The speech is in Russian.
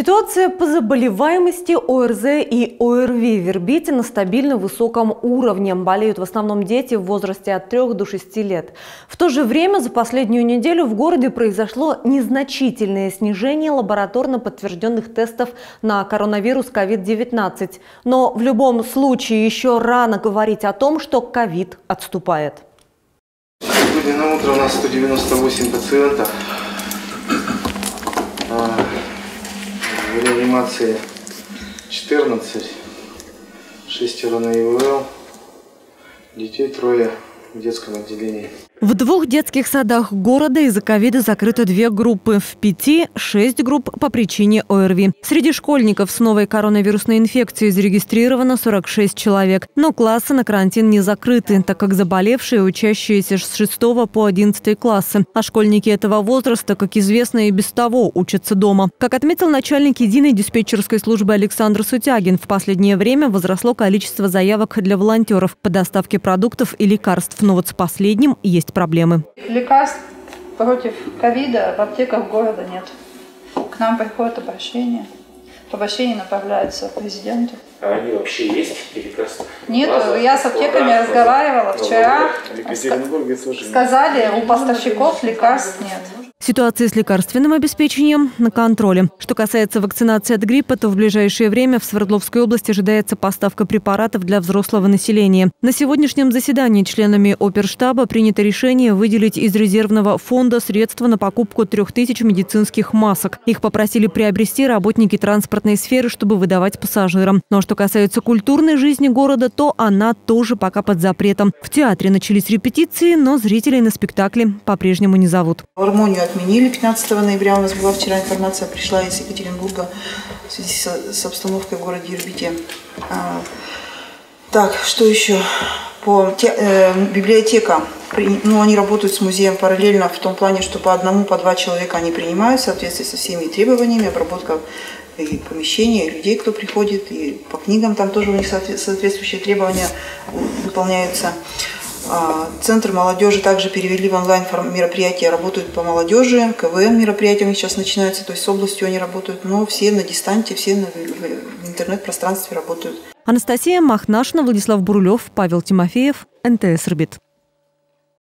Ситуация по заболеваемости ОРЗ и ОРВИ в Ирбите на стабильно высоком уровне. Болеют в основном дети в возрасте от 3 до 6 лет. В то же время за последнюю неделю в городе произошло незначительное снижение лабораторно подтвержденных тестов на коронавирус COVID-19. Но в любом случае еще рано говорить о том, что COVID отступает. Сегодня на утро у нас 198 пациентов. В реанимации 14, 6 на ИВЛ, детей трое в детском отделении. В двух детских садах города из-за ковида закрыты две группы. В 5-6 групп по причине ОРВИ. Среди школьников с новой коронавирусной инфекцией зарегистрировано 46 человек. Но классы на карантин не закрыты, так как заболевшие учащиеся с 6 по 11 классы. А школьники этого возраста, как известно, и без того учатся дома. Как отметил начальник единой диспетчерской службы Александр Сутягин, в последнее время возросло количество заявок для волонтеров по доставке продуктов и лекарств. Но вот с последним есть проблемы. Лекарств против ковида в аптеках города нет. К нам приходят обращения. Обращение направляется президенту. А они вообще есть? Нет, я с аптеками разговаривала вчера. Сказали, у поставщиков лекарств нет. Ситуация с лекарственным обеспечением на контроле. Что касается вакцинации от гриппа, то в ближайшее время в Свердловской области ожидается поставка препаратов для взрослого населения. На сегодняшнем заседании членами оперштаба принято решение выделить из резервного фонда средства на покупку 3000 медицинских масок. Их попросили приобрести работники транспортной сферы, чтобы выдавать пассажирам. Но что касается культурной жизни города, то она тоже пока под запретом. В театре начались репетиции, но зрителей на спектакли по-прежнему не зовут. Гармонию отменили 15 ноября. У нас была вчера информация, пришла из Екатеринбурга в связи с обстановкой в городе Ирбите. Так, что еще? Библиотека. Они работают с музеем параллельно в том плане, что по одному, по два человека они принимают в соответствии со всеми требованиями, обработка и помещения, и людей, кто приходит, и по книгам там тоже у них соответствующие требования выполняются. Центр молодежи также перевели в онлайн мероприятия, работают по молодежи, КВН мероприятия у них сейчас начинаются, то есть с областью они работают, но все на дистанте, все в интернет-пространстве работают. Анастасия Махнашина, Владислав Бурулев, Павел Тимофеев, НТС-Ирбит.